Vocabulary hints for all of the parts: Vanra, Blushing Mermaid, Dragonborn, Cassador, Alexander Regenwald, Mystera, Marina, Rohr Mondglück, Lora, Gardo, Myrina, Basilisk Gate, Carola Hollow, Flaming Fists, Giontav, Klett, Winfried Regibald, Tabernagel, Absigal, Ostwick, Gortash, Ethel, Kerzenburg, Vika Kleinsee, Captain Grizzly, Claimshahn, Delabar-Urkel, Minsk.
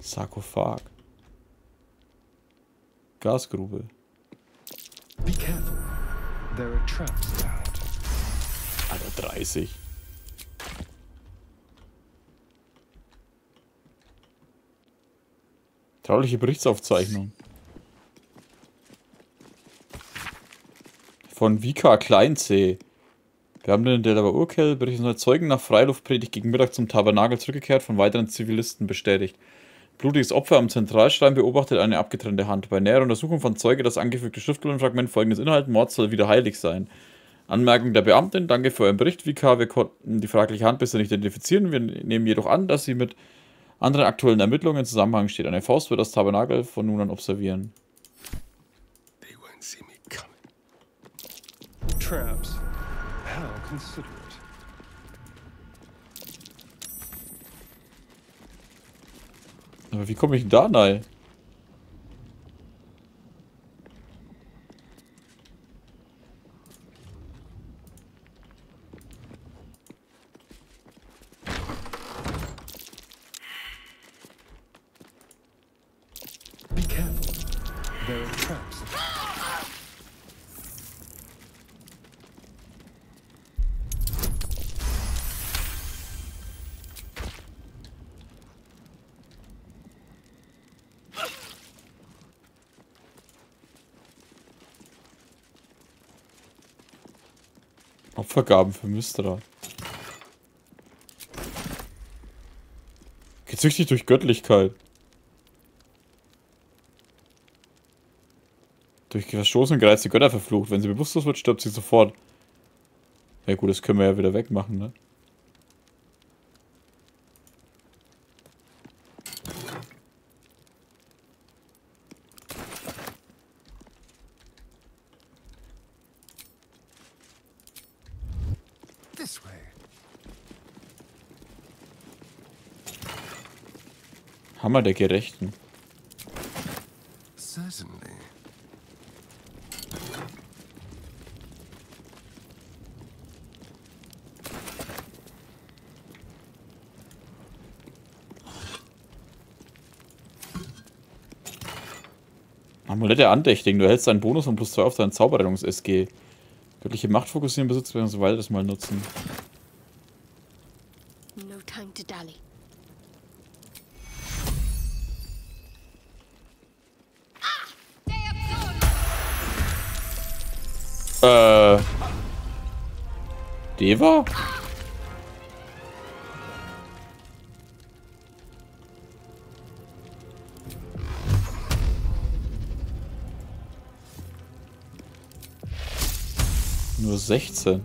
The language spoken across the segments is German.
Sarkophag. Gasgrube. Be careful. There are traps out. Alter, 30. Trauliche Berichtsaufzeichnung. Von Vika Kleinsee. Wir haben den Delabar-Urkel berichteten Zeugen nach Freiluftpredigt gegen Mittag zum Tabernagel zurückgekehrt, von weiteren Zivilisten bestätigt. Blutiges Opfer am Zentralstein beobachtet eine abgetrennte Hand. Bei näherer Untersuchung von Zeuge das angefügte Schriftrollenfragment folgendes Inhalt: Mord soll wieder heilig sein. Anmerkung der Beamtin: Danke für euren Bericht, Vika. Wir konnten die fragliche Hand bisher nicht identifizieren. Wir nehmen jedoch an, dass sie mit anderen aktuellen Ermittlungen in Zusammenhang steht. Eine Faust wird das Tabernagel von nun an observieren. They won't see me coming. Traps. How considerate. Aber wie komme ich denn da rein? Be careful. There are traps. Opfergaben für Mystera. Gezüchtigt durch Göttlichkeit. Durch verstoßene gereizte Götter verflucht. Wenn sie bewusstlos wird, stirbt sie sofort. Ja gut, das können wir ja wieder wegmachen, ne? Hammer der Gerechten. Amulett der Andächtigen. Du erhältst einen Bonus und plus 2 auf deinen Zauberrettungs-SG. Göttliche Macht fokussieren, Besitz, wenn so weiter das mal nutzen. No time to dally. Deva? Nur 16.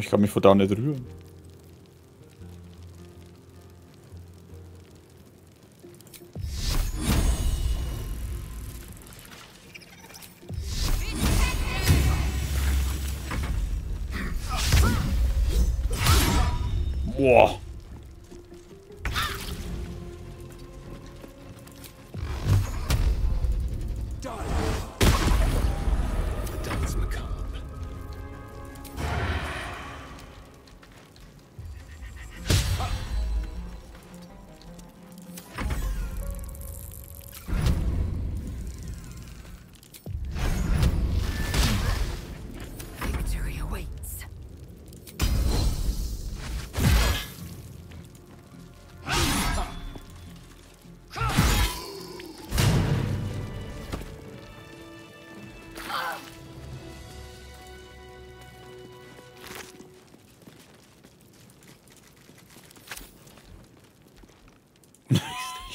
Ich kann mich von da nicht rühren. Boah.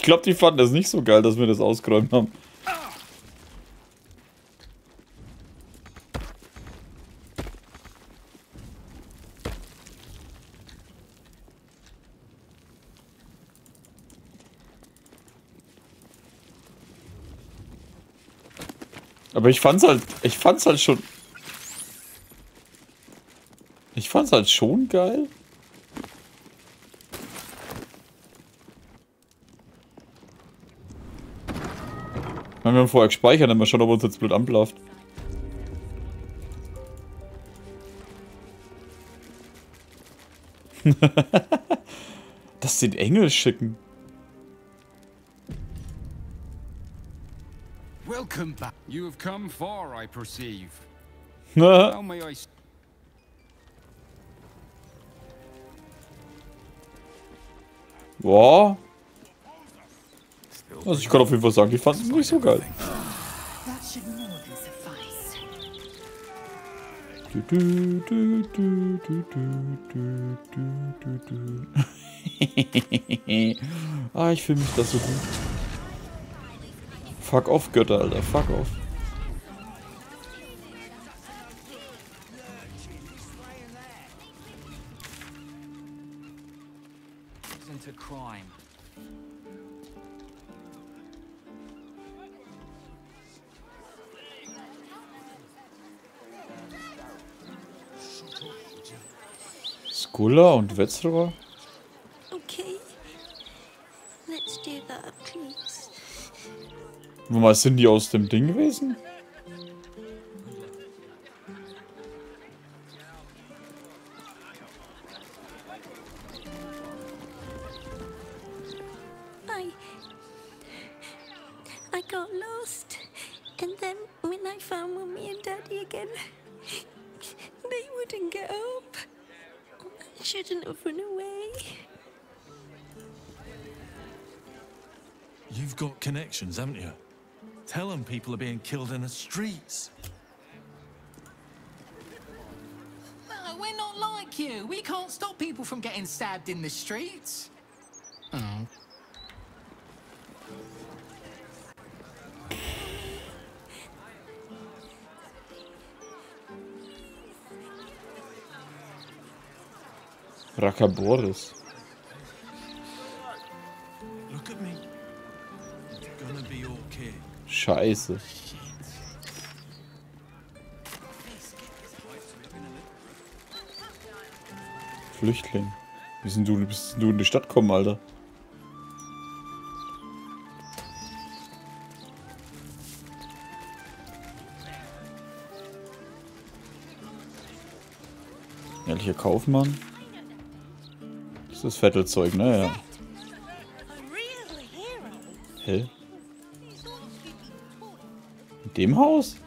glaube, die fanden das nicht so geil, dass wir das ausgeräumt haben. Aber ich fand's halt schon geil. Wenn wir haben vorher gespeichert, dann mal schauen, ob er uns jetzt blöd anblafft. Das sind Engel schicken. Welcome back. You have come far, I perceive. How may I... Boah. Also ich kann auf jeden Fall sagen, die fanden es nicht so geil. Ah, ich fühle mich das so gut. Fuck off, Götter, Alter, fuck off. Skula und Wetzlar. Okay. Let's do that, please. Mal, sind die aus dem Ding gewesen? I got lost and then when I found Mommy and Daddy again they wouldn't get up. I shouldn't have run away. You've got connections, haven't you? Tell them people are being killed in the streets. No, we're not like you. We can't stop people from getting stabbed in the streets. Oh. Rakaboris. Look at me. You're gonna be okay. Scheiße. Flüchtling. Wie bist du in die Stadt gekommen, Alter? Ehrlicher Kaufmann? Das ist Vettelzeug, ne? Ja. Hä? In dem Haus?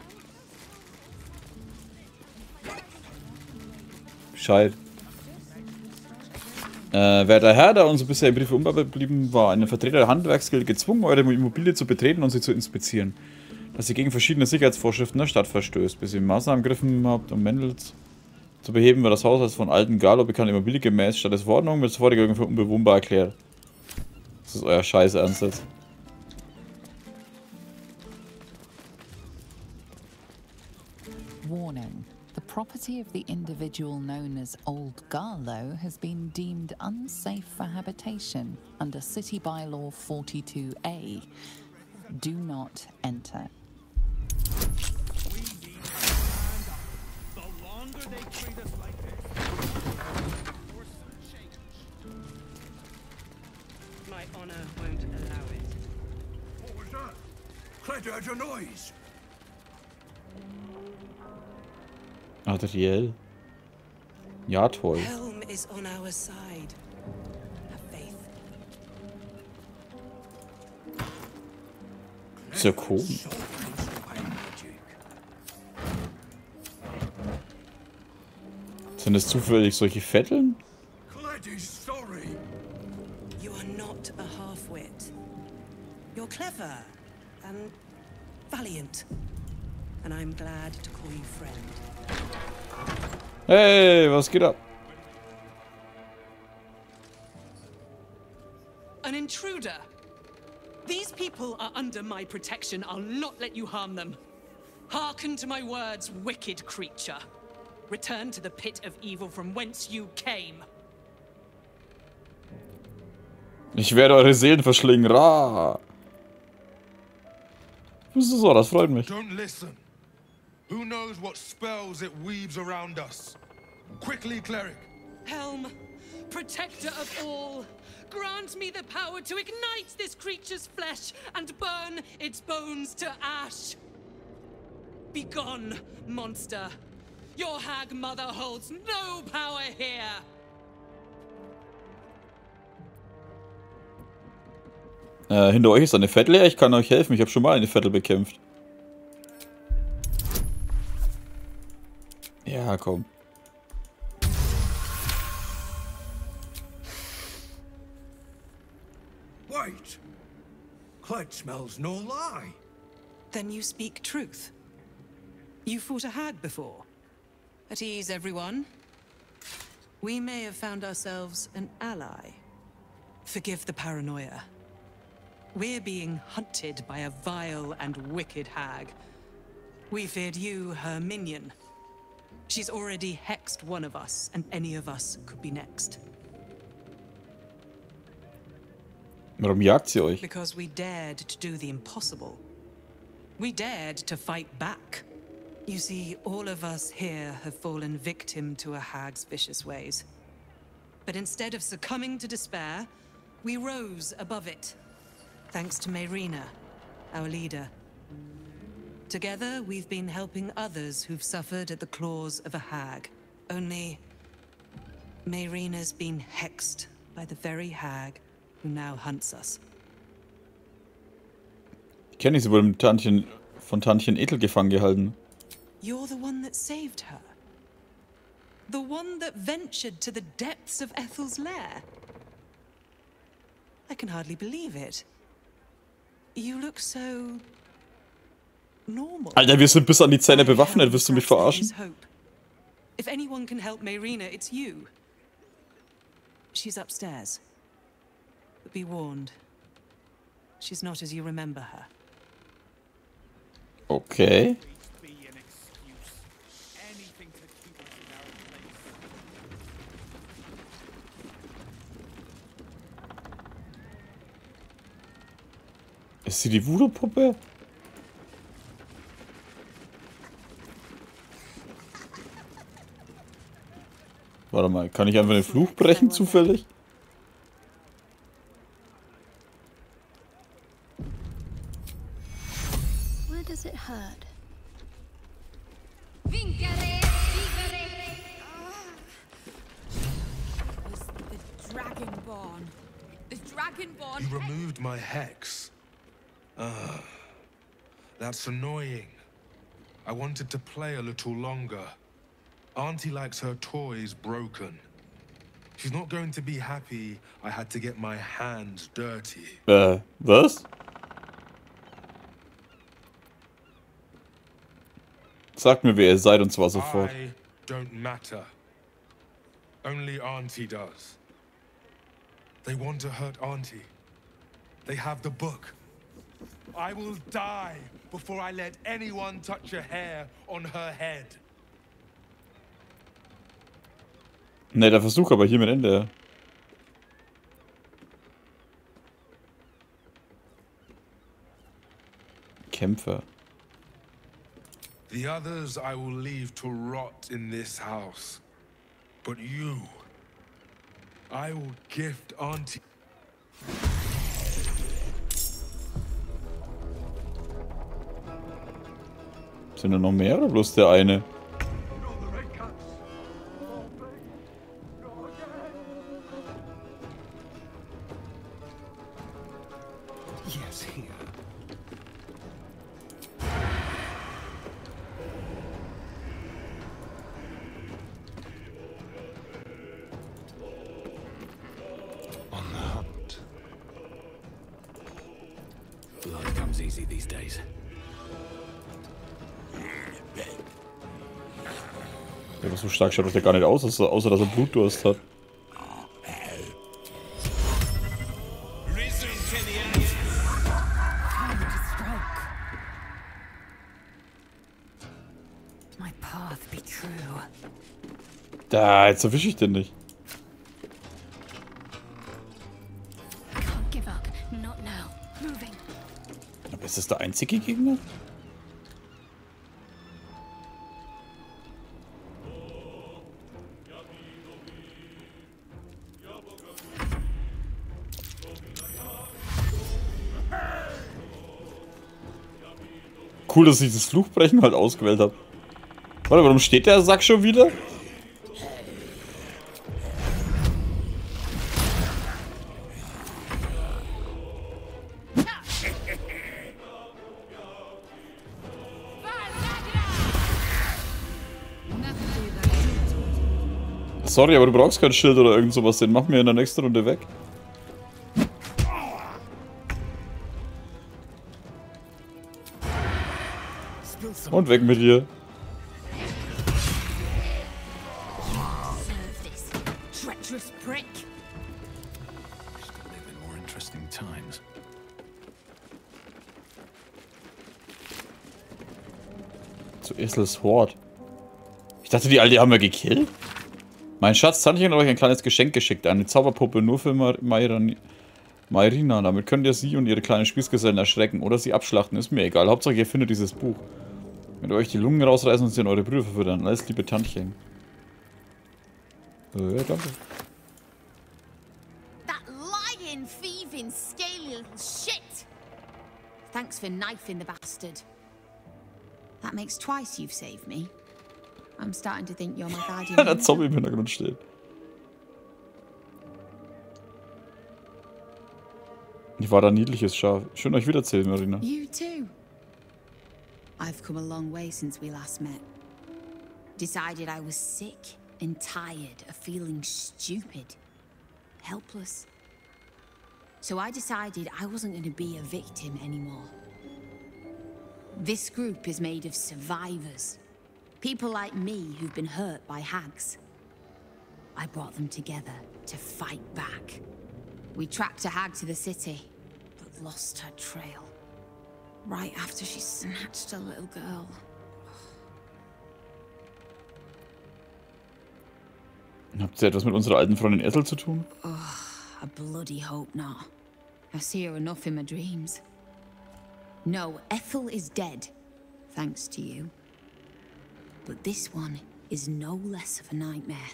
Bescheid. Werter Herr, da unsere bisher im Brief unbearbeitet geblieben war, eine Vertreter der Handwerksgilde gezwungen, eure Immobilie zu betreten und sie zu inspizieren. Dass ihr gegen verschiedene Sicherheitsvorschriften der Stadt verstößt, bis ihr Maßnahmen ergriffen habt, um Mendel zu beheben, wird das Haus als von alten Gardo bekannte Immobilie gemäß Standesverordnung mit Sofortwirkung für unbewohnbar erklärt. Das ist euer Scheiß Ernst jetzt. Warning. The property of the individual known as Old Garlo has been deemed unsafe for habitation under City Bylaw 42A. Do not enter. My honor won't allow it. What was that? Klett heard a noise. Adriel. Ja, toll. Helm is on our side. Have faith. Sehr cool. Sind es zufällig solche Vetteln? You are not a half-wit. You're clever and valiant. And I'm glad to call you friend. Hey, was geht ab? An intruder. These people are under my protection. I'll not let you harm them. Hearken to my words, wicked creature. Return to the pit of evil from whence you came. Ich werde eure Seelen verschlingen. Ra. So, das freut mich. Don't listen. Who knows what spells it weaves around us? Quickly, cleric. Helm, protector of all, grant me the power to ignite this creature's flesh and burn its bones to ash. Begone, monster. Your hag mother holds no power here. Hinter euch ist eine Vettel leer. Ich kann euch helfen. Ich habe schon mal eine Vettel bekämpft. Ja, komm. Wait. Klett smells no lie. Then you speak truth. You fought a hag before. At ease, everyone. We may have found ourselves an ally. Forgive the paranoia. We're being hunted by a vile and wicked hag. We feared you, her minion. She's already hexed one of us, and any of us could be next. Warum jagt sie euch? Because we dared to do the impossible. We dared to fight back. You see, all of us here have fallen victim to a hag's vicious ways. But instead of succumbing to despair, we rose above it. Thanks to Myrina, our leader. Together, we've been helping others who've suffered at the claws of a hag. Only, Myrina's been hexed by the very hag who now hunts us. Ich kenne sie wohl mit Tantchen, von Tantchen Ethel gefangen gehalten. You're the one that saved her. The one that ventured to the depths of Ethel's lair. I can hardly believe it. You look so normal. Alter, wir sind bis an die Zähne bewaffnet. Willst du mich verarschen? If anyone can help Myrina, it's you. She's upstairs. But be warned. She's not as you remember her. Okay. Ist sie die Voodoo-Puppe? Warte mal, kann ich einfach den Fluch brechen zufällig? Where does it hurt? Was the Dragonborn. The Dragonborn. You removed my hex. That's annoying. I wanted to play a little longer. Auntie likes her toys broken. She's not going to be happy I had to get my hands dirty. Was? Sagt mir, wer ihr seid, und zwar sofort. I don't matter. Only Auntie does. They want to hurt Auntie. They have the book. I will die before I let anyone touch a hair on her head. Ne, der Versuch aber hier mit Ende. Kämpfer. The others I will leave to rot in this house. But you, I will gift Auntie. Sind da noch mehr oder bloß der eine? So stark schaut er gar nicht aus, außer dass er Blutdurst hat. Da, jetzt erwische ich den nicht. Aber ist das der einzige Gegner? Cool, dass ich das Fluchbrechen halt ausgewählt habe. Warte, warum steht der Sack schon wieder? Sorry, aber du brauchst kein Schild oder irgend sowas, den machen wir in der nächsten Runde weg. Und weg mit dir. Zu Ethels Hort. Ich dachte, die Alte haben wir gekillt. Mein Schatz, Sandchen hat euch ein kleines Geschenk geschickt. Eine Zauberpuppe nur für Myrina. Damit könnt ihr sie und ihre kleinen Spießgesellen erschrecken oder sie abschlachten. Ist mir egal. Hauptsache, ihr findet dieses Buch. Wenn ihr euch die Lungen rausreißen und sie in eure Brüder verfüttern. Alles liebe Tantchen. Ja, danke. That lying, thieving, scaly little shit. Thanks for knifing the bastard. That makes twice you've saved me. I'm starting to think you're my guardian. Der Zombie im Hintergrund steht. Ich war da niedliches Schaf. Schön euch wiederzählen, Marina. You too. I've come a long way since we last met. Decided I was sick and tired of feeling stupid, helpless. So I decided I wasn't going to be a victim anymore. This group is made of survivors. People like me who've been hurt by hags. I brought them together to fight back. We tracked a hag to the city, but lost her trail. Right after she snatched a little girl. Habt ihr etwas mit unserer alten Freundin Ethel zu tun? Oh, I bloody hope not. I see her enough in my dreams. No, Ethel is dead, thanks to you. But this one is no less of a nightmare.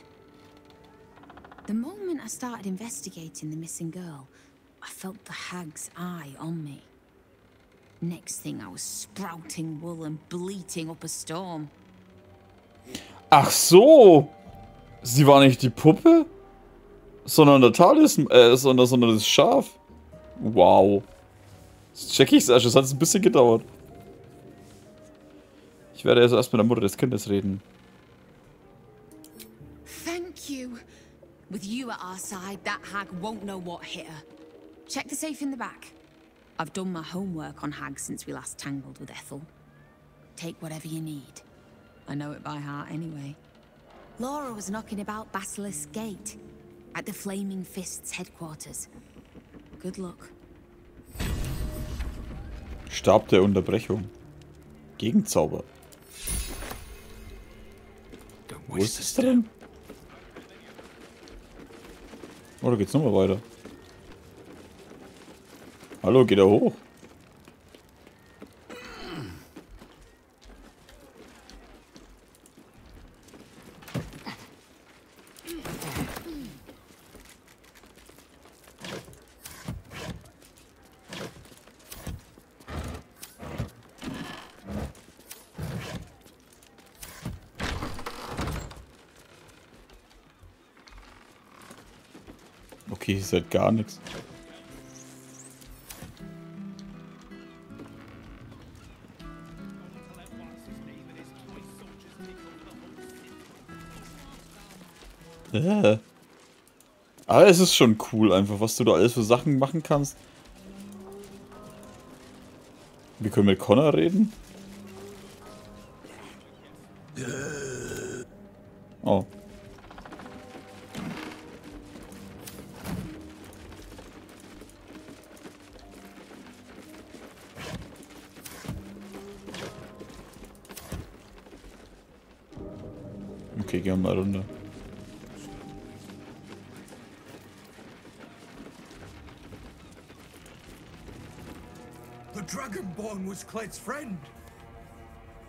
The moment I started investigating the missing girl, I felt the hag's eye on me. Next thing I was sprouting wool and bleating up a storm. Ach so! Sie war nicht die Puppe, sondern der Talisman, sondern das Schaf. Wow. Jetzt check ich's erst, das hat ein bisschen gedauert. Ich werde also erst mit der Mutter des Kindes reden. Thank you. With you at our side, that hag won't know what hit her. Check the safe in the back. I've done my homework on hags since we last tangled with Ethel. Take whatever you need. I know it by heart anyway. Lora was knocking about Basilisk Gate at the Flaming Fists headquarters. Good luck. Stab der Unterbrechung. Gegenzauber. Wo ist das denn? Oh, da geht's nochmal weiter. Hallo, geht er hoch? Okay, ihr seid gar nichts. Aber es ist schon cool einfach, was du da alles für Sachen machen kannst. Wir können mit Connor reden. Oh. Okay, gehen wir mal runter. The Dragonborn was Klett's friend.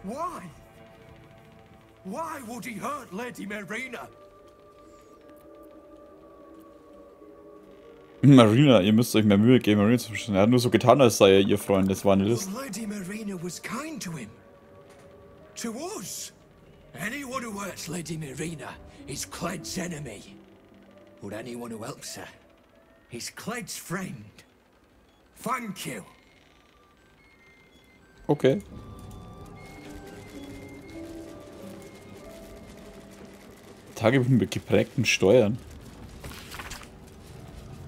Why? Why would he hurt Lady Marina? Marina, ihr müsst euch mehr Mühe geben, Marina zu verstehen. Er hat nur so getan, als sei er ihr Freund. Das war eine List. Lady Marina was kind to him. To us. Anyone who hurts Lady Marina is Klett's enemy. Or anyone who helps her is Klett's friend. Thank you. Okay. Tagebuch mit geprägten Steuern.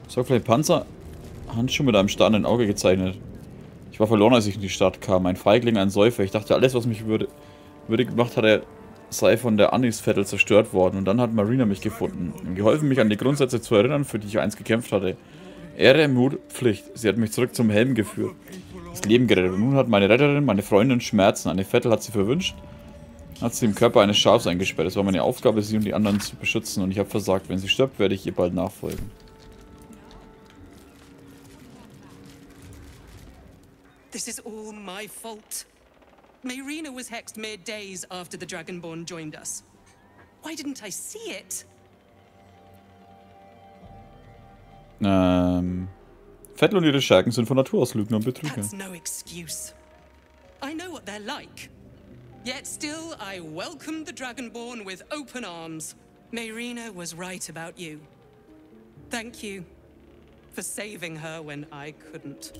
So, vielleicht Panzer. Handschuhe mit einem starrenden Auge gezeichnet. Ich war verloren, als ich in die Stadt kam. Ein Feigling, ein Säufer. Ich dachte, alles, was mich würde gemacht hatte, sei von der Anisviertel zerstört worden. Und dann hat Marina mich gefunden. Und geholfen, mich an die Grundsätze zu erinnern, für die ich einst gekämpft hatte. Ehre, Mut, Pflicht. Sie hat mich zurück zum Helm geführt. Das Leben gerettet. Und nun hat meine Retterin, meine Freundin Schmerzen. Eine Vettel hat sie verwünscht. Hat sie im Körper eines Schafs eingesperrt. Es war meine Aufgabe, sie und die anderen zu beschützen. Und ich habe versagt. Wenn sie stirbt, werde ich ihr bald nachfolgen. This is all my fault. Myrina was hexed mere days after the Dragonborn joined us. Why didn't I see it? Vettel und ihre Schergen sind von Natur aus Lügner und Betrüger. That's no excuse. I know what they're like. Yet still I welcomed the Dragonborn with open arms. Myrina was right about you. Thank you for saving her when I couldn't.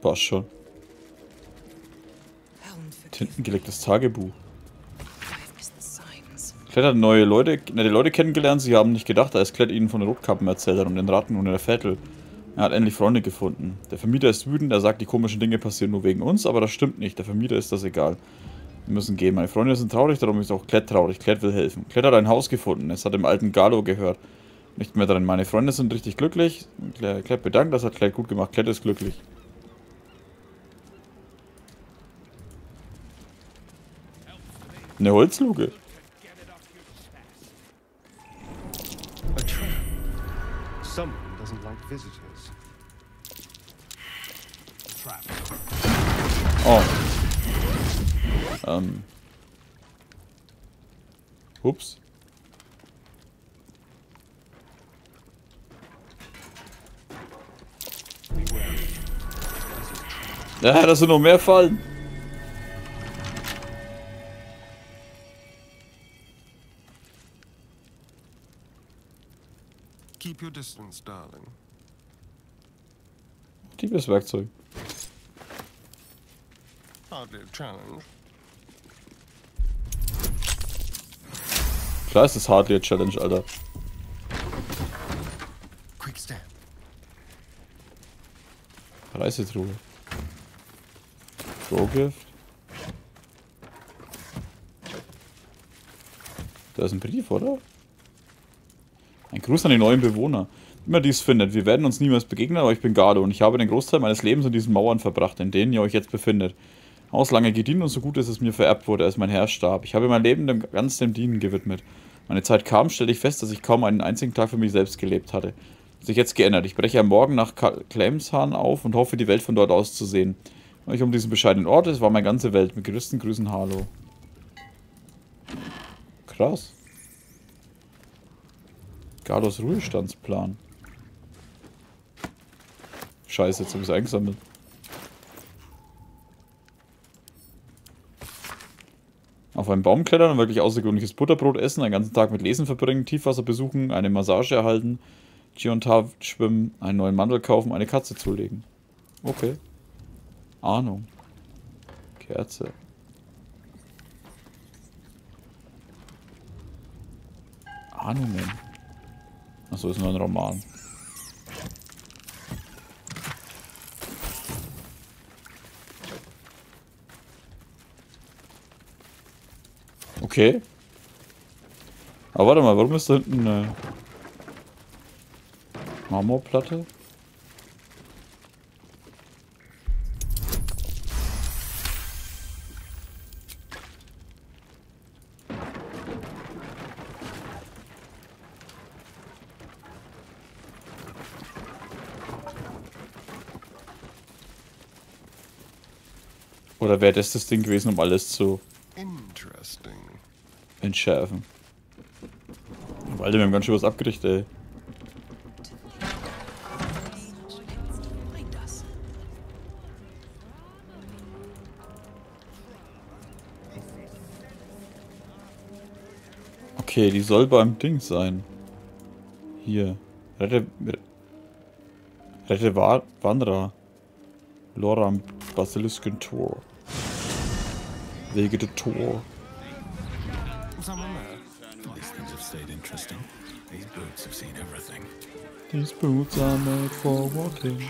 Passt schon. Tintengelegtes Tagebuch. Klett hat nette Leute kennengelernt, sie haben nicht gedacht, als Klett ihnen von Rotkappen erzählt hat und den Ratten und der Vettel. Er hat endlich Freunde gefunden. Der Vermieter ist wütend, er sagt, die komischen Dinge passieren nur wegen uns, aber das stimmt nicht. Der Vermieter ist das egal. Wir müssen gehen. Meine Freunde sind traurig, darum ist auch Klett traurig. Klett will helfen. Klett hat ein Haus gefunden, es hat dem alten Gardo gehört. Nicht mehr drin. Meine Freunde sind richtig glücklich. Klett bedankt, das hat Klett gut gemacht. Klett ist glücklich. Eine Holzluke. Oh. Ups. Ja, das sind noch mehr Fallen. Keep your distance, darling. Tiefes Werkzeug. Klar ist das hardly a challenge, Alter. Reisetruhe. Drohgift. Da ist ein Brief, oder? Ein Gruß an die neuen Bewohner. Immer dies findet. Wir werden uns niemals begegnen, aber ich bin Gardo und ich habe den Großteil meines Lebens in diesen Mauern verbracht, in denen ihr euch jetzt befindet. Aus lange gedient und so gut, dass es mir vererbt wurde, als mein Herr starb. Ich habe mein Leben ganz dem Dienen gewidmet. Meine Zeit kam, stellte ich fest, dass ich kaum einen einzigen Tag für mich selbst gelebt hatte. Hat sich jetzt geändert. Ich breche am Morgen nach Claimshahn auf und hoffe, die Welt von dort aus zu sehen. Euch um diesen bescheidenen Ort, es war meine ganze Welt. Mit größten Grüßen, Harlow. Krass. Gardos Ruhestandsplan. Scheiße, jetzt habe ich es eingesammelt. Auf einen Baum klettern und wirklich außergewöhnliches Butterbrot essen, einen ganzen Tag mit Lesen verbringen, Tiefwasser besuchen, eine Massage erhalten, Giontav schwimmen, einen neuen Mantel kaufen, eine Katze zulegen. Okay. Ahnung. Kerze. Ahnungen. Achso, ist nur ein Roman. Okay. Aber warte mal, warum ist da hinten eine Marmorplatte? Oder wäre das das Ding gewesen, um alles zu entschärfen? Alter, wir haben ganz schön was abgerichtet, ey. Okay, die soll beim Ding sein. Hier. Rette Vanra. Lora am Basilisken Tor. Wege de Tor. These boots have seen everything. These boots are made for walking.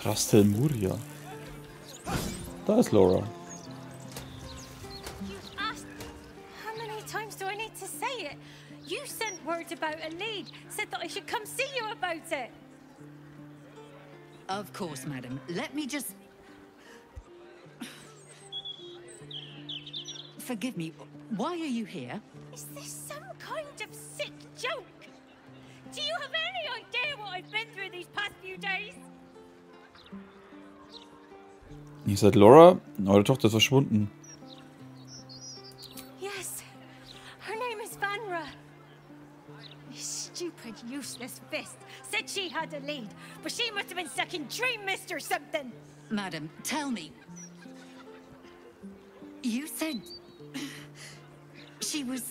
Trastelmuria. Da ist Lora. You asked how many times do I need to say it? You sent word about a lead, said that I should come see you about it. Of course, madam. Let me just forgive me, why are you here? Is this some kind of sick joke? Do you have any idea what I've been through these past few days? Ihr seid Lora? Eure Tochter ist verschwunden. Yes, her name is Vanra. This stupid, useless fist said she had a lead, but she must have been sucking dream mist or something. Madam, tell me. You said... she was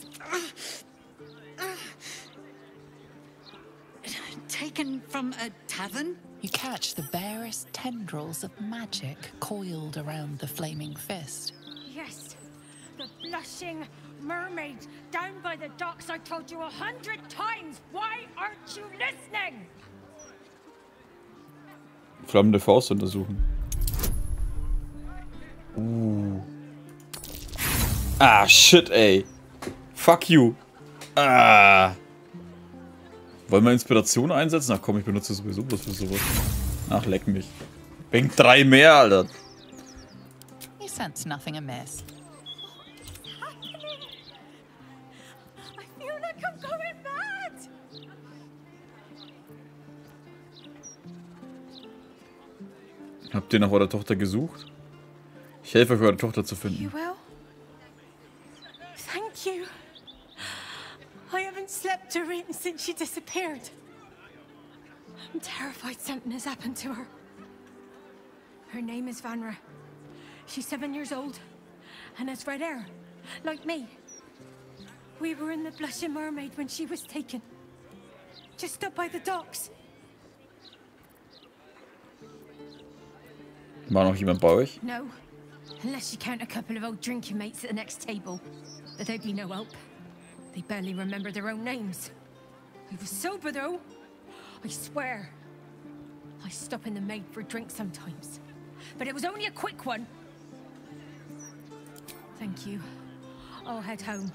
taken from a tavern? You catch the barest tendrils of magic coiled around the Flaming Fist. Yes, the Blushing Mermaid down by the docks. I told you 100 times. Why aren't you listening? Flammende Faust untersuchen. Ah, shit, ey. Fuck you. Ah. Wollen wir Inspiration einsetzen? Ach komm, ich benutze sowieso bloß für sowas. Ach, leck mich. Bringt 3 mehr, Alter. You sense nothing amiss. I feel like I'm going mad. Habt ihr nach eurer Tochter gesucht? Ich helfe euch, eure Tochter zu finden. Thank you. I haven't slept or eaten since she disappeared. I'm terrified something has happened to her. Her name is Vanra. She's 7 years old and has red hair, like me. We were in the Blushing Mermaid when she was taken. Just up by the docks. War noch jemand bei euch? No. Unless you count a couple of old drinking mates at the next table. But they'd be no help. They barely remember their own names. I was sober though, I swear. I stop in the maid for a drink sometimes. But it was only a quick one. Thank you. I'll head home.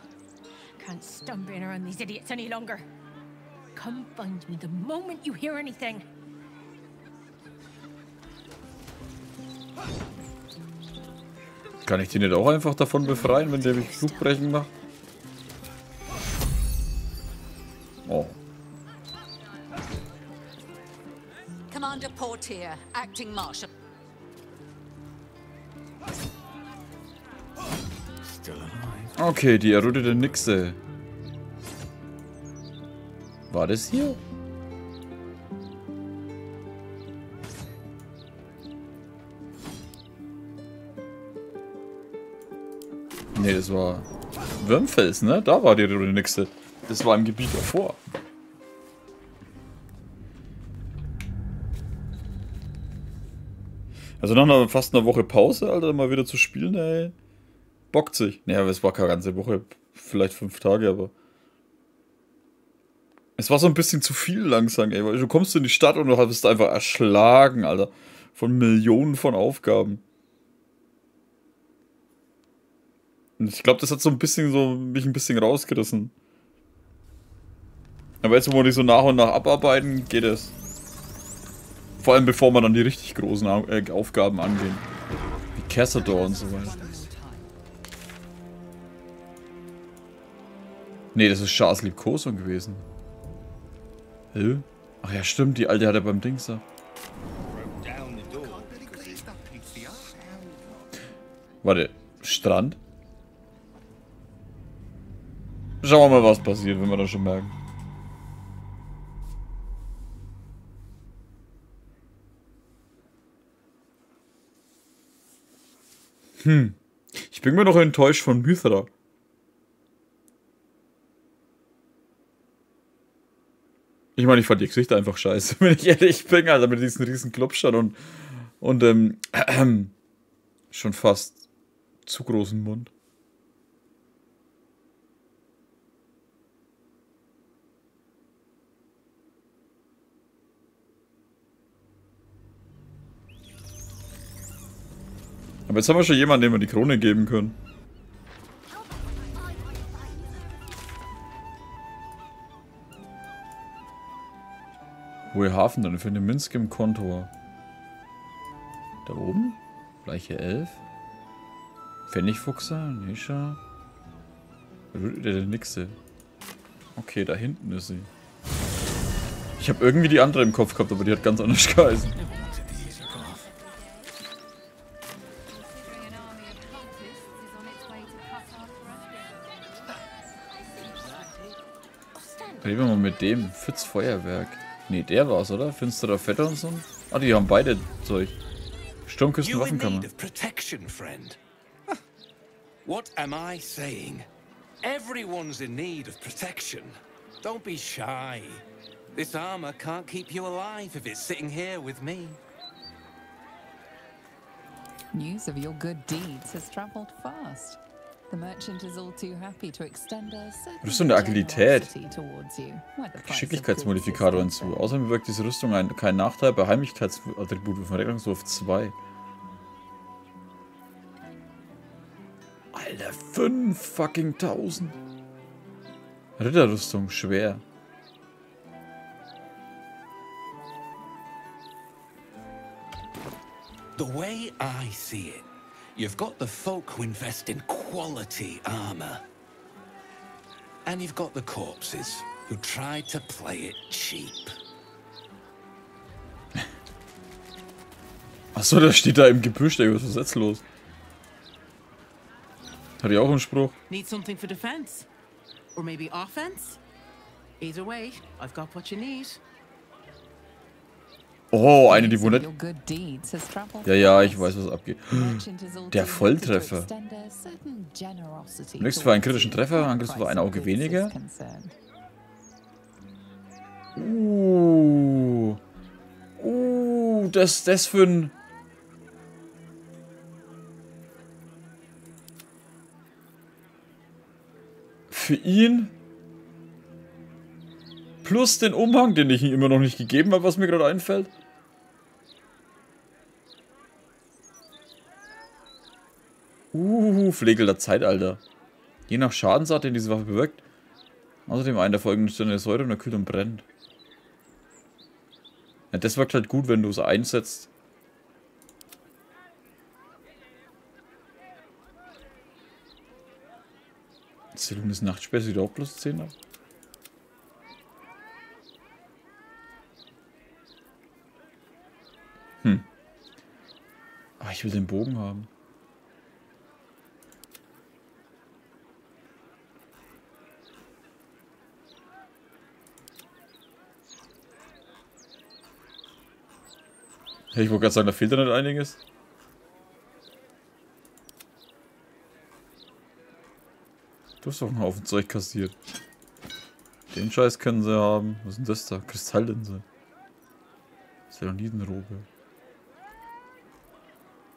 Can't stand being around these idiots any longer. Come find me the moment you hear anything. Kann ich den nicht auch einfach davon befreien, wenn der mich Flugbrechen macht? Oh. Commander Portier, Acting Marshal. Okay, die errötete Nixe. War das hier? Ne, das war Würmfels, ne? Da war die rote Nixe. Das war im Gebiet davor. Also nach fast einer Woche Pause, Alter, mal wieder zu spielen, ey. Bockt sich. Naja, aber es war keine ganze Woche. Vielleicht 5 Tage, aber... es war so ein bisschen zu viel langsam, ey. Du kommst in die Stadt und du bist einfach erschlagen, Alter. Von Millionen von Aufgaben. Ich glaube, das hat so ein bisschen so mich ein bisschen rausgerissen. Aber jetzt, wo wir die so nach und nach abarbeiten, geht es. Vor allem, bevor man dann die richtig großen Aufgaben angehen. Wie Cassador und so weiter. Nee, das ist Schars Liebkosung gewesen. Ach ja, stimmt, die Alte hat er beim Dings da. Warte, Strand? Schauen wir mal, was passiert, wenn wir das schon merken. Ich bin mir noch enttäuscht von Mystera. Ich meine, ich fand die Geschichte einfach scheiße, wenn ich ehrlich bin, Alter, mit diesen riesen Klopfschern und schon fast zu großen Mund. Aber jetzt haben wir schon jemanden, dem wir die Krone geben können. Hohe Hafen dann für den Minsk im Kontor. Da oben? Bleiche 11. Pfennigfuchser, Nisha. Der Nixe. Okay, da hinten ist sie. Ich habe irgendwie die andere im Kopf gehabt, aber die hat ganz anders geheißen. Reden wir mal mit dem. Fitz Feuerwerk. Ne, der war's, oder? Finsterer Vetter und so? Ah, die haben beide Zeug. Sturmküsten, Waffenkammer. What am I saying? Everyone's in need of protection. Don't be shy. This armor can't keep you alive if it's sitting here with me. News of your good deeds has traveled fast. The merchant is all too happy to extend a certain generosity towards you. Geschicklichkeitsmodifikator hinzu. Außerdem bewirkt diese Rüstung keinen Nachteil bei Heimlichkeitsattributen von Regelungswurf 2. Alter, 5.000. Ritterrüstung, schwer. The way I see it. You've got the folk who invest in quality armor. And you've got the corpses who try to play it cheap. Achso, das steht da im Gebüsch, der ist versetzlos. Hat ja auch einen Spruch. Need something for defense? Or maybe offense? Either way, I've got what you need. Oh, eine, die wundert. Ja, ja, ich weiß, was abgeht. Der Volltreffer. Nächstes für einen kritischen Treffer, Angriff für ein Auge weniger. Das für ein... Für ihn... Plus den Umhang, den ich ihm immer noch nicht gegeben habe, was mir gerade einfällt. Flegel der Zeitalter. Je nach Schadensart, den diese Waffe bewirkt. Außerdem einen der folgenden Stände Säure und er kühlt und brennt. Ja, das wirkt halt gut, wenn du es einsetzt. Zählung des Nachtsperrs wieder auch plus 10 ab. Ah, ich will den Bogen haben. Ich wollte gerade sagen, da fehlt da nicht einiges. Du hast doch einen Haufen Zeug kassiert. Den Scheiß können sie haben. Was ist denn das da? Kristallinse. Selonidenrobe.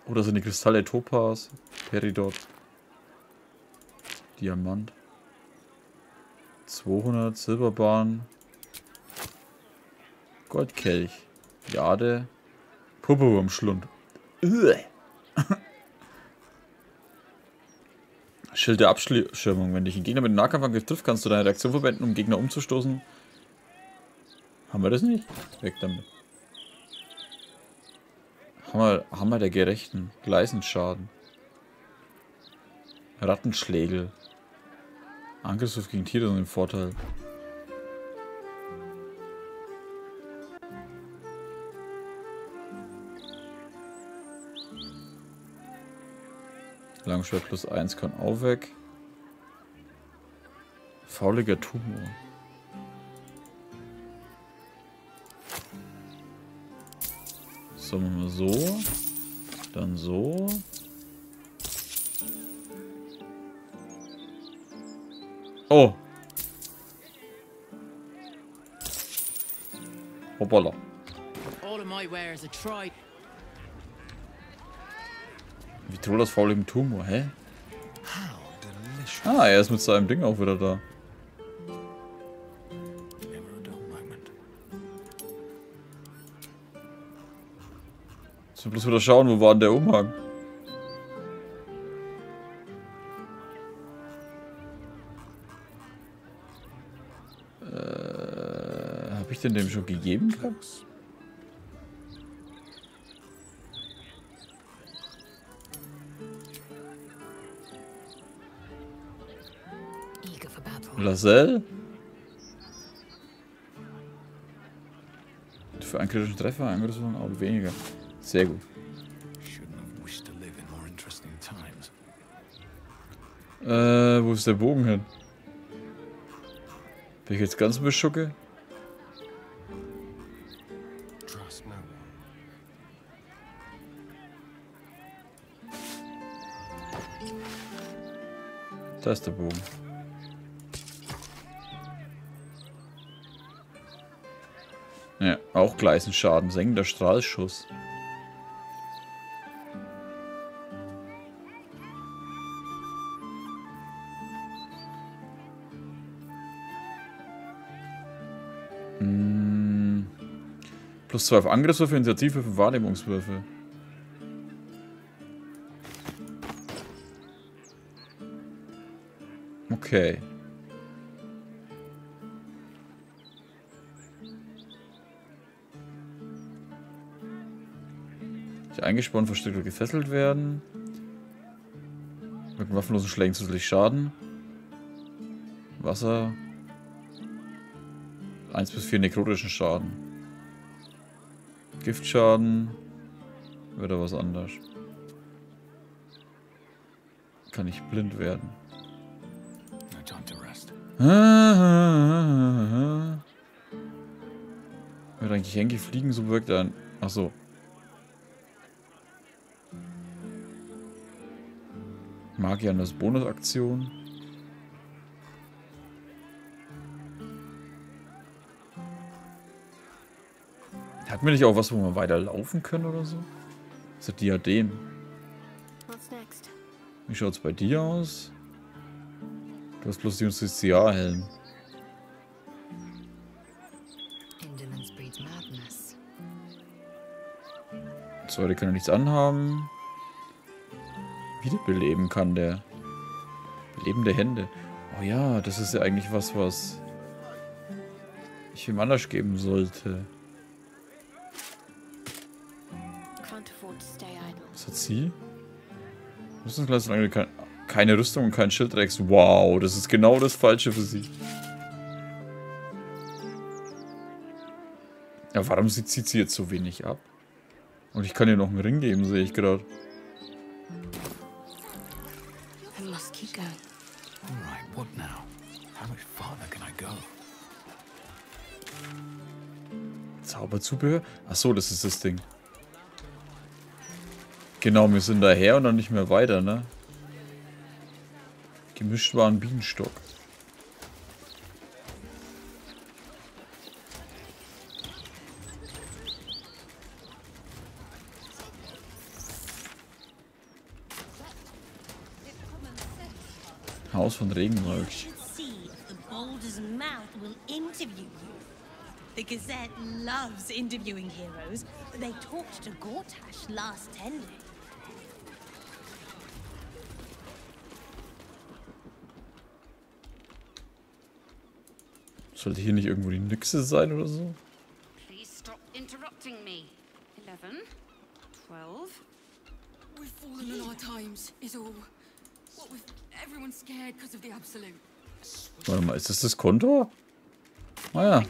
Oder so eine Kristalle Topaz. Peridot. Diamant. 200 Silberbahn. Goldkelch. Jade. Puppewurmschlund. Schild der Abschirmung. Wenn dich ein Gegner mit dem Nahkampf trifft, kannst du deine Reaktion verwenden, um Gegner umzustoßen. Haben wir das nicht? Weg damit. Hammer der Gerechten. Gleisenschaden. Rattenschlägel. Angriffswurf gegen Tiere sind im Vorteil. Langschwert plus 1 kann auch weg. Fauliger Tumor. So, machen wir so. Dann so. Oh! Hoppala. Wie toll das faul im Tumor, hä? Ah, er ist mit seinem Ding auch wieder da. Jetzt müssen wir bloß wieder schauen, wo war denn der Umhang? Hab ich denn dem schon gegeben? Lasell? Für einen kritischen Treffer, Angriffswurf, aber weniger. Sehr gut. Wo ist der Bogen hin? Bin ich jetzt ganz beschucke? Da ist der Bogen. Ja, auch Gleisenschaden, senkender Strahlschuss. Plus 2 auf Angriffswürfe, Initiativwürfe, Wahrnehmungswürfe. Okay. Eingesponnen, versteckt oder gefesselt werden. Mit waffenlosen Schlägen zusätzlich Schaden. Wasser. 1 bis 4 nekrotischen Schaden. Giftschaden. Wieder was anderes. Kann ich blind werden. Wird eigentlich Henki fliegen, so bewirkt er ein. Achso. Magier an das Bonusaktion. Hat mir nicht auch was, wo wir weiter laufen können oder so? Das ist ein Diadem. Wie schaut's bei dir aus? Du hast bloß den Sozialhelm. So, die können nichts anhaben. Wiederbeleben kann der. Belebende Hände. Oh ja, das ist ja eigentlich was, was ich ihm anders geben sollte. Was hat sie? Rüstungsklasse, keine Rüstung und kein Schild trägst. Wow, das ist genau das Falsche für sie. Ja, warum zieht sie jetzt so wenig ab? Und ich kann ihr noch einen Ring geben, sehe ich gerade. Zauberzubehör? Achso, das ist das Ding. Genau, wir sind daher und dann nicht mehr weiter, ne? Gemischt war ein Bienenstock. Haus von Regenwald. The Gazette loves interviewing heroes. They talked to Gortash last Tending. Sollte hier nicht irgendwo die Nixe sein oder so? Please stop interrupting me. 11, 12. We've fallen in our times, is all. What with everyone scared because of the absolute. Warte mal, ist das das Konto? Ah ja.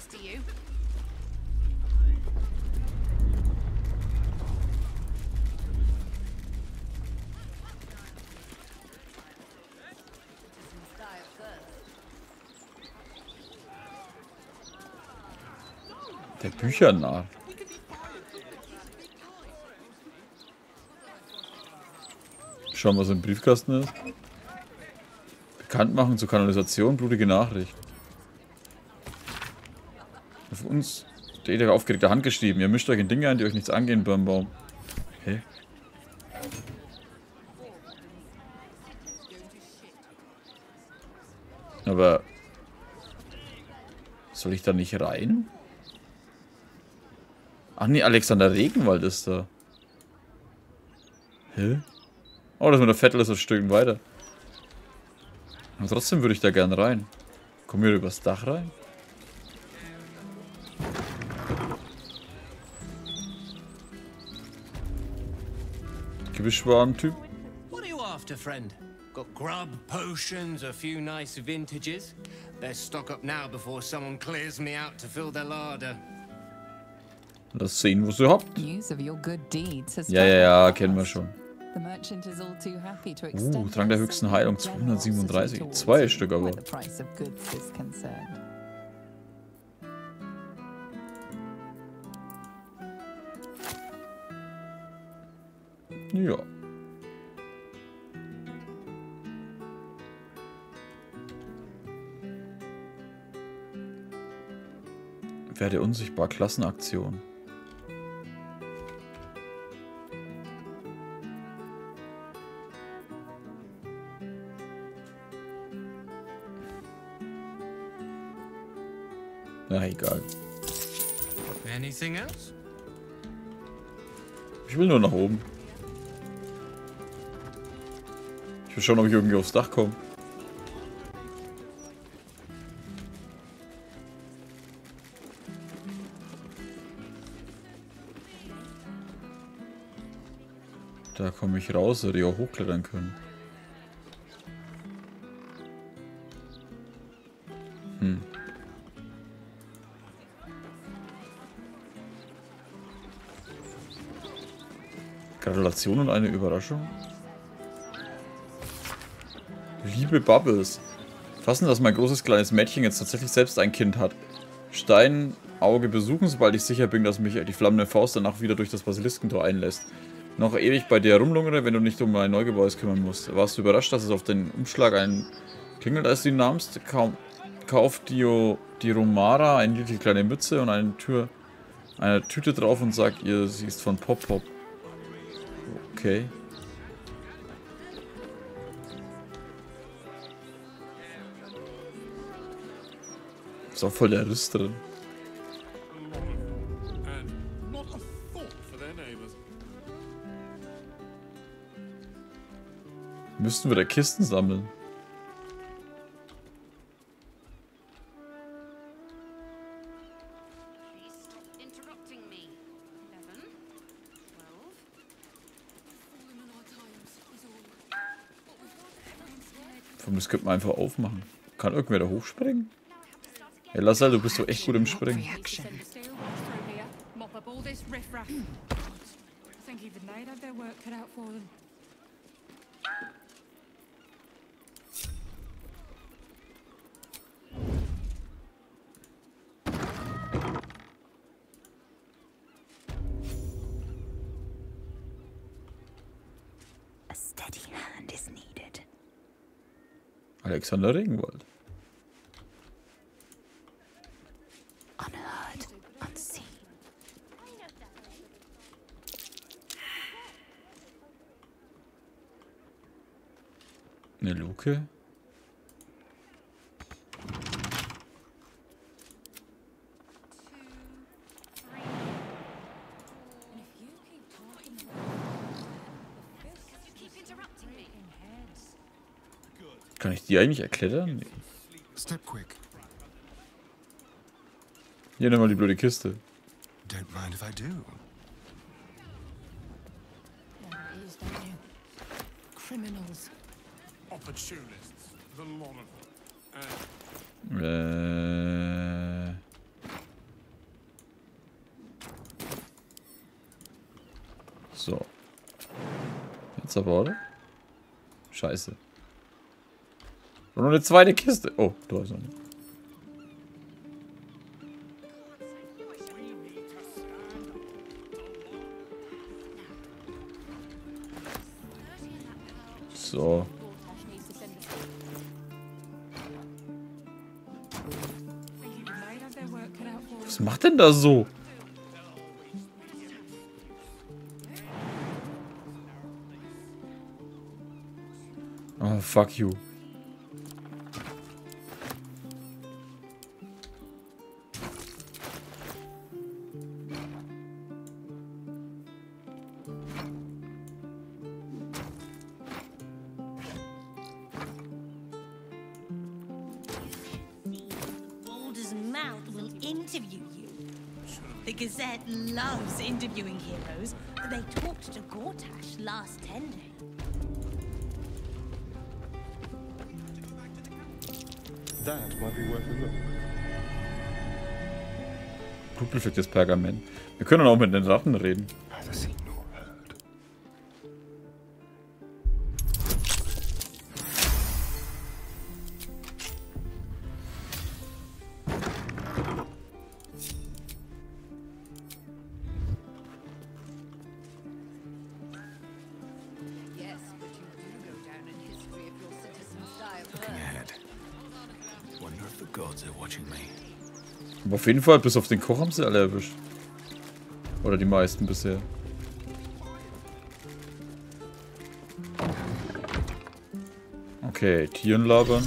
Der Bücher nach. Schauen, was im Briefkasten ist. Bekannt machen zur Kanalisation, blutige Nachricht. Auf uns steht der aufgeregte Hand geschrieben. Ihr mischt euch in Dinge ein, die euch nichts angehen, Birnbaum. Hä? Aber soll ich da nicht rein? Ach nee, Alexander Regenwald ist da. Hä? Oh, das mit der Vettel ist ein Stück weiter. Und trotzdem würde ich da gern rein. Kommen wir übers Dach rein? Gebüschwarentyp. What are you after, friend? Got grub, potions, a few nice vintages. Let's stock up now before someone clears me out to fill their larder. Lass sehen, was ihr habt. Ja, ja, ja, kennen wir schon. Drang der höchsten Heilung 237. Zwei Stück aber. Ja. Werde unsichtbar, Klassenaktion. Na egal. Ich will nur nach oben. Ich will schauen, ob ich irgendwie aufs Dach komme. Da komme ich raus, hätte ich auch hochklettern können. Gratulation und eine Überraschung. Liebe Bubbles. Fassend, dass mein großes kleines Mädchen jetzt tatsächlich selbst ein Kind hat. Steinauge besuchen, sobald ich sicher bin, dass mich die flammende Faust danach wieder durch das Basiliskentor einlässt. Noch ewig bei dir herumlungere, wenn du nicht um ein Neugebäudes kümmern musst. Warst du überrascht, dass es auf den Umschlag einen klingelt, als du ihn nahmst? Kauft die Romara eine niedliche kleine Mütze und eine Tüte drauf und sagt, ihr siehst von Pop-Pop. Okay. Ist auch voll der Riss drin. Müssten wir da Kisten sammeln? Das könnte man einfach aufmachen. Kann irgendwer da hochspringen? Hey Lassal, du bist doch echt gut im Springen. Alexander Regenwald. Unheard, unseen. Eine Luke. Kann ich die eigentlich erklettern? Nee. Hier, nimm mal die blöde Kiste. So. Jetzt aber, oder? Scheiße. Und noch eine zweite Kiste. Oh, da ist eine. So. Was macht denn da so? Oh, fuck you. Loves interviewing heroes. They talked to Gortash last tending. That might be worth a look. Gut beflecktes Pergament. Wir können auch mit den Ratten reden. Aber auf jeden Fall, bis auf den Koch haben sie alle erwischt. Oder die meisten bisher. Okay, Tieren labern.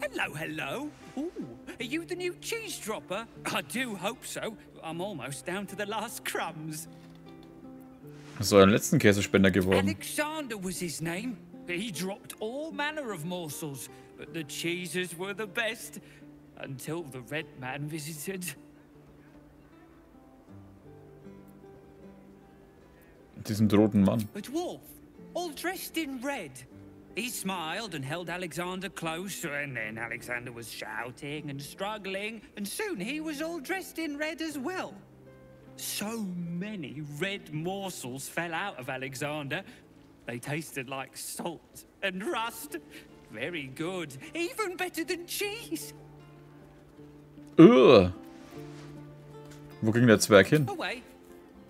Hello, hello. Ooh, are you the new cheese dropper? I do hope so. I'm almost down to the last crumbs. Was soll ein letzten Käsespender geworden? Alexander was his name. He dropped all manner of morsels, but the cheeses were the best until the red man visited. Diesen roten Mann. A dwarf, all dressed in red. He smiled and held Alexander close, and then Alexander was shouting and struggling, and soon he was all dressed in red as well. So many red morsels fell out of Alexander. They tasted like salt and rust. Very good. Even better than cheese. Ugh. Wo ging der Zwerg hin? Away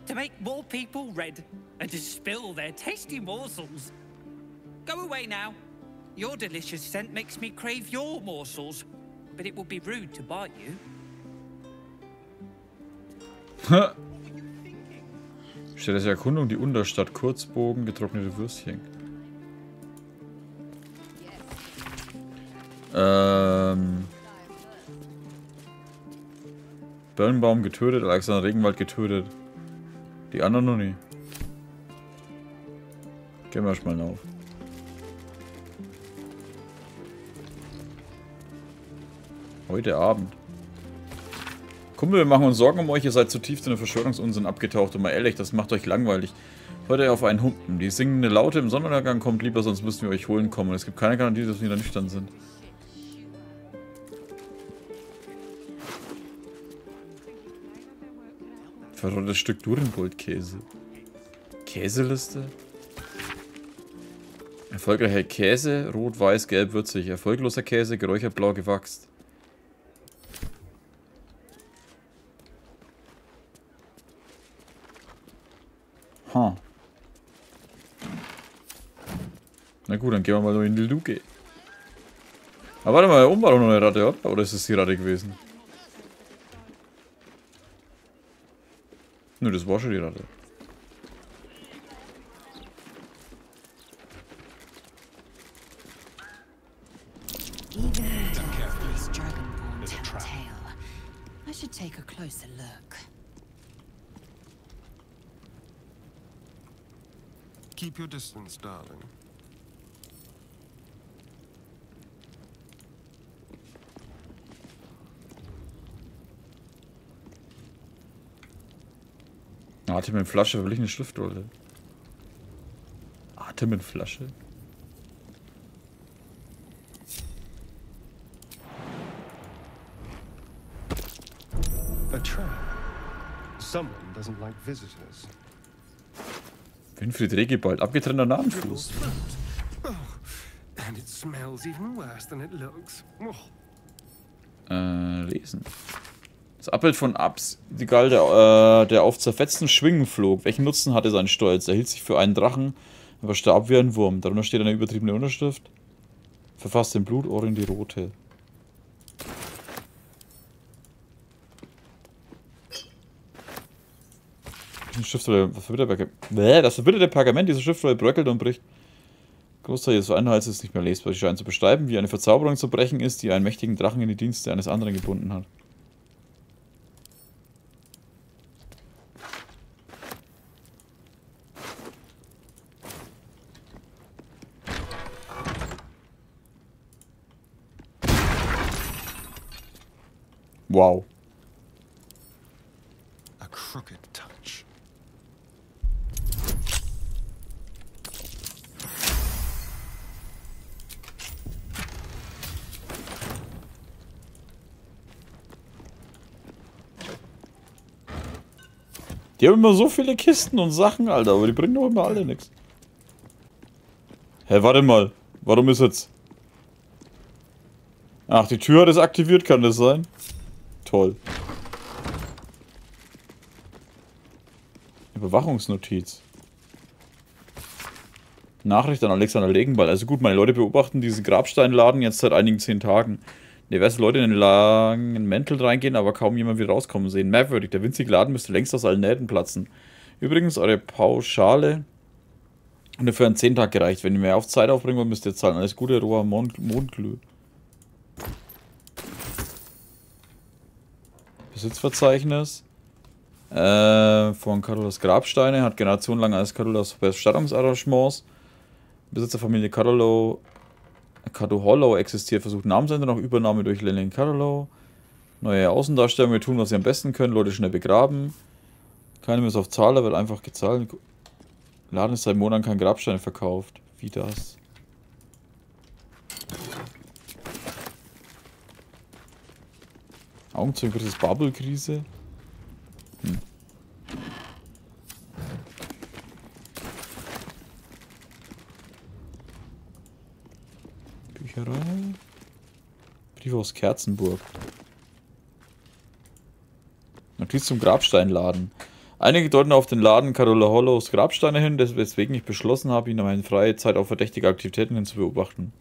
to make more people red and to spill their tasty morsels. Go away now. Your delicious scent makes me crave your morsels, but it would be rude to bite you. Huh. Stelle der Erkundung die Unterstadt, Kurzbogen, getrocknete Würstchen. Birnbaum getötet, Alexander Regenwald getötet. Die anderen noch nie. Gehen wir mal auf. Heute Abend. Kumpel, wir machen uns Sorgen um euch, ihr seid zu tief in den Verschwörungsunsinn abgetaucht und mal ehrlich, das macht euch langweilig. Heute auf einen Humpen. Die singende Laute im Sonnenuntergang kommt lieber, sonst müssen wir euch holen kommen. Es gibt keine Garantie, dass wir da nüchtern sind. Verrottetes Stück Durenbold-Käse. Käseliste? Erfolgreicher Käse, rot, weiß, gelb, würzig. Erfolgloser Käse, geräuchert, blau, gewachst. Huh. Na gut, dann gehen wir mal durch in die Luke. Aber warte mal, oben war doch noch eine Ratte, oder ist es die Ratte gewesen? Nö, das war schon die Ratte. Keep your distance, darling. Atem in Flasche, will ich eine Schriftrolle? Atem in Flasche? A trap. Someone doesn't like visitors. Winfried Regibald, abgetrennter Namenfluss. Lesen. Das Abbild von Absigal, der auf zerfetzten Schwingen flog. Welchen Nutzen hatte sein Stolz? Er hielt sich für einen Drachen, aber starb wie ein Wurm. Darunter steht eine übertriebene Unterschrift. Verfasst in Blut, Orin die Rote. Das verbitterte Pergament dieser Schriftrolle bröckelt und bricht. Großteil des Inhalts ist nicht mehr lesbar. Sie scheint zu beschreiben, wie eine Verzauberung zu brechen ist, die einen mächtigen Drachen in die Dienste eines anderen gebunden hat. Wow. A crooked touch. Die haben immer so viele Kisten und Sachen, Alter, aber die bringen doch immer alle nichts. Hä, warte mal. Warum ist jetzt? Ach, die Tür hat es aktiviert, kann das sein? Toll. Überwachungsnotiz. Nachricht an Alexander Regenwald. Also gut, meine Leute beobachten diesen Grabsteinladen jetzt seit einigen 10 Tagen. Diverse Leute in den langen Mäntel reingehen, aber kaum jemand wieder rauskommen sehen. Merkwürdig, der winzige Laden müsste längst aus allen Nähten platzen. Übrigens, eure Pauschale hat für einen 10-Tag gereicht. Wenn ihr mehr auf Zeit aufbringen wollt, müsst ihr zahlen. Alles Gute, Rohr Mondglück. Besitzverzeichnis von Carolas Grabsteine, hat generationenlang als Carolas Bestattungsarrangements. Besitzerfamilie Carola Hollow existiert, versucht Namensänderung, noch Übernahme durch Lillian Carola. Neue Außendarstellung, wir tun, was wir am besten können, Leute schnell begraben. Keine mehr ist auf Zahler, wird einfach gezahlt. Laden ist seit Monaten kein Grabstein verkauft. Wie das? Augenzeugen versus Babelkrise. Bücherei. Brief aus Kerzenburg. Notiz zum Grabsteinladen. Einige deuten auf den Laden Carola Hollows Grabsteine hin, weswegen ich beschlossen habe, ihn in meiner freien Zeit auf verdächtige Aktivitäten hin zu beobachten.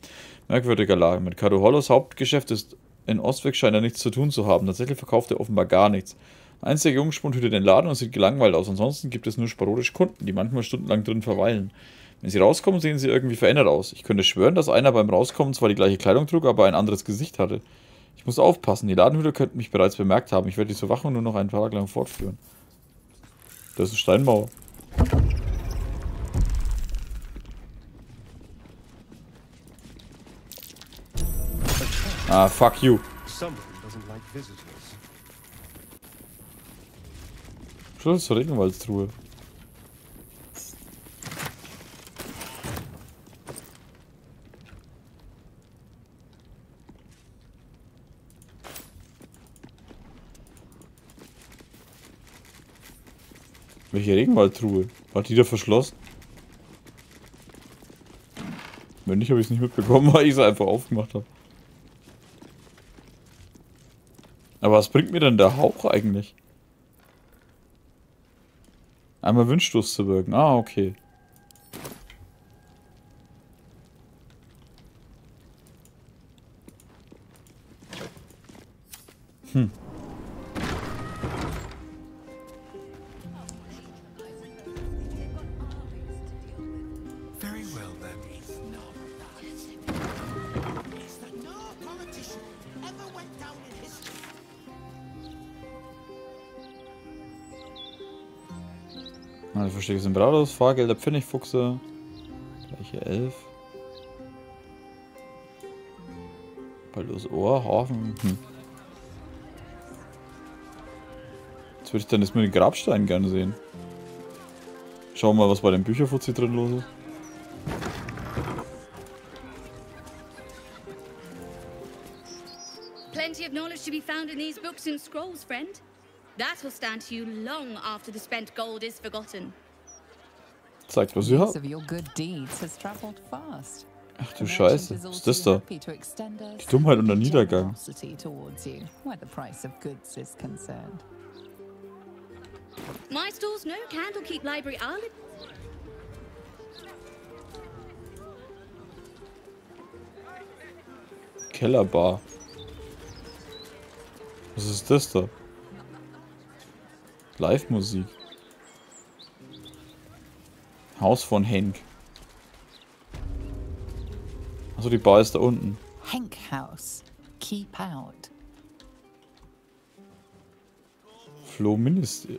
Merkwürdiger Laden. Mit Carola Hollows Hauptgeschäft ist in Ostwick scheint er nichts zu tun zu haben. Tatsächlich verkauft er offenbar gar nichts. Eins der Jungspund hütet den Laden und sieht gelangweilt aus. Ansonsten gibt es nur sporadisch Kunden, die manchmal stundenlang drin verweilen. Wenn sie rauskommen, sehen sie irgendwie verändert aus. Ich könnte schwören, dass einer beim Rauskommen zwar die gleiche Kleidung trug, aber ein anderes Gesicht hatte. Ich muss aufpassen, die Ladenhüter könnten mich bereits bemerkt haben. Ich werde die Überwachung nur noch ein paar Tage lang fortführen. Das ist eine Steinmauer. Ah, fuck you. Schlüssel zur Regenwaldstruhe. Welche Regenwaldtruhe? War die da verschlossen? Wenn nicht, habe ich es nicht mitbekommen, weil ich sie einfach aufgemacht habe. Aber was bringt mir denn der Hauch eigentlich? Einmal Windstoß zu wirken. Ah, okay. Hm. Verstecktes im Brados, Fahrgelder, Pfennigfuchse. Gleiche 11. Ballus Ohr, Hafen. Hm. Jetzt würde ich dann das mit den Grabsteinen gerne sehen. Schauen wir mal, was bei dem Bücherfuzzi drin los ist. Plenty of knowledge to be found in these books and scrolls, friend. That will stand to you long after the spent gold is forgotten. Zeigt, was ihr habt. Ach du Scheiße, was ist das da? Die Dummheit und der Niedergang. Kellerbar. Was ist das da? Live-Musik. Haus von Henk. Also die Bar ist da unten. Henk House. Keep out. Flo Minister.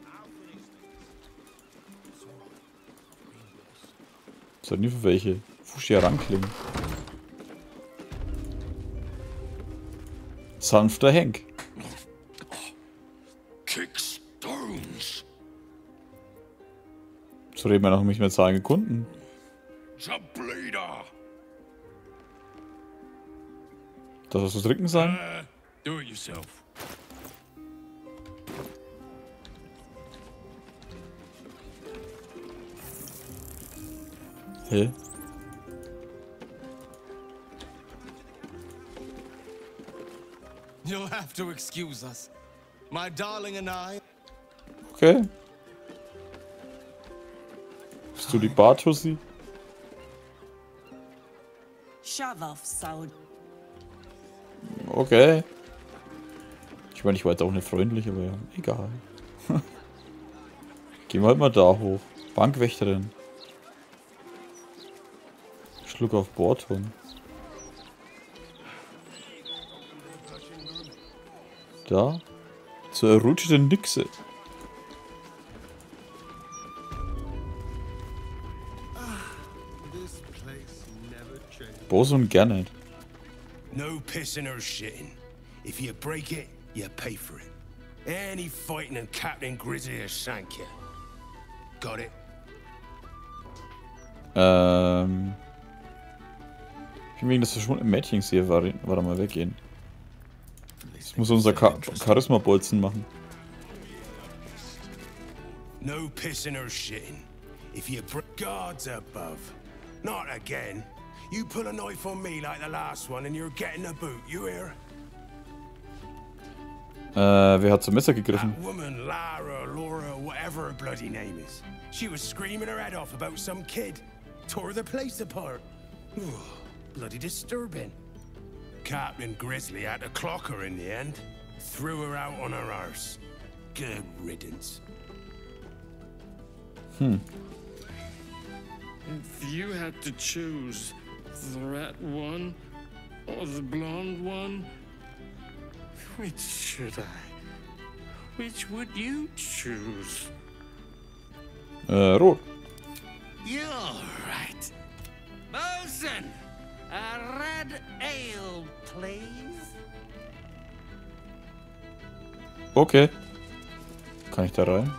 Das hat nie für welche. Fushi heranklingen. Sanfter Henk. So reden wir noch nicht mehr zahlen Kunden. Das was zu trinken sein? Hä? You'll have to excuse us. My darling and I. Okay. Bist du die Bartussi? Okay. Ich meine, ich war jetzt auch nicht freundlich, aber ja, egal. Gehen wir halt mal da hoch. Bankwächterin. Schluck auf Bordhorn. Da. Zur errutschenden Nixe. Boson Garnet. No pissing or shitting. If you break it, you pay for it. Any fighting and Captain Grizzly will shank you. Got it? Ich bin wegen des verschwundenen Mädchens hier, warte mal, weggehen. Ich muss unser Charisma-Bolzen machen. No pissing or shitting. If you break guards above. Not again. You pull a knife on me like the last one and you're getting a boot, you hear? Wer hat zum Messer gegriffen? Woman, Lora, whatever her bloody name is. She was screaming her head off about some kid. Tore the place apart. Bloody disturbing. Captain Grizzly had to clock her in the end. Threw her out on her arse. Good riddance. If you had to choose the red one or the blonde one, which would you choose? Rohr. You're right. Bosun, a red ale, please. Okay. Kann ich da rein?